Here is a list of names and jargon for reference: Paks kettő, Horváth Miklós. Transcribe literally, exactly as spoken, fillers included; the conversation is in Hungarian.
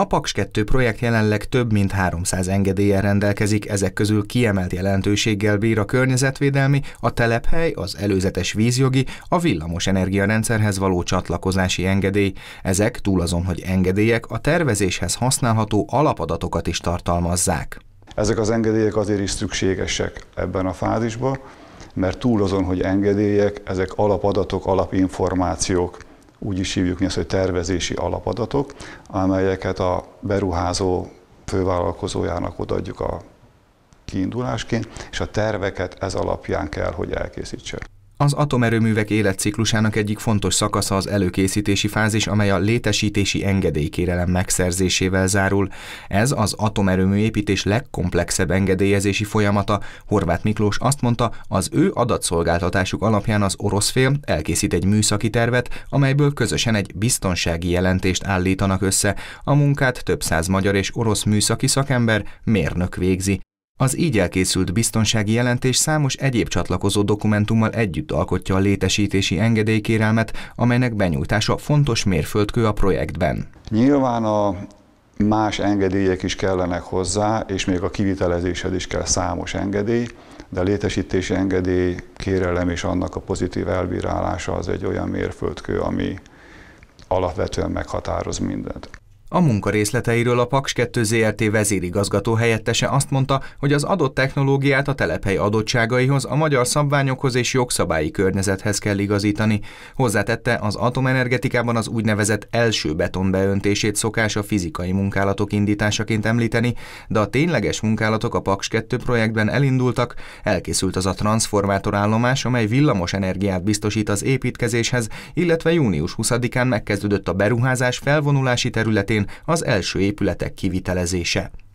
A Paks kettő projekt jelenleg több mint háromszáz engedéllyel rendelkezik, ezek közül kiemelt jelentőséggel bír a környezetvédelmi, a telephely, az előzetes vízjogi, a villamos energiarendszerhez való csatlakozási engedély. Ezek túl azon, hogy engedélyek, a tervezéshez használható alapadatokat is tartalmazzák. Ezek az engedélyek azért is szükségesek ebben a fázisban, mert túl azon, hogy engedélyek, ezek alapadatok, alapinformációk. Úgy is hívjuk mi azt, hogy tervezési alapadatok, amelyeket a beruházó fővállalkozójának odaadjuk a kiindulásként, és a terveket ez alapján kell, hogy elkészítse. Az atomerőművek életciklusának egyik fontos szakasza az előkészítési fázis, amely a létesítési engedélykérelem megszerzésével zárul. Ez az atomerőműépítés legkomplexebb engedélyezési folyamata. Horváth Miklós azt mondta, az ő adatszolgáltatásuk alapján az orosz fél elkészít egy műszaki tervet, amelyből közösen egy biztonsági jelentést állítanak össze. A munkát több száz magyar és orosz műszaki szakember, mérnök végzi. Az így elkészült biztonsági jelentés számos egyéb csatlakozó dokumentummal együtt alkotja a létesítési engedélykérelmet, amelynek benyújtása fontos mérföldkő a projektben. Nyilván a más engedélyek is kellenek hozzá, és még a kivitelezéshez is kell számos engedély, de a létesítési engedélykérelem és annak a pozitív elbírálása az egy olyan mérföldkő, ami alapvetően meghatároz mindent. A munka részleteiről a Paks kettő zé er té vezérigazgató helyettese azt mondta, hogy az adott technológiát a telephely adottságaihoz, a magyar szabványokhoz és jogszabályi környezethez kell igazítani. Hozzátette, az atomenergetikában az úgynevezett első beton beöntését szokás a fizikai munkálatok indításaként említeni, de a tényleges munkálatok a Paks kettő projektben elindultak, elkészült az a transformátorállomás, amely villamos energiát biztosít az építkezéshez, illetve június huszadikán megkezdődött a beruházás felvonulási területén az első épületek kivitelezése.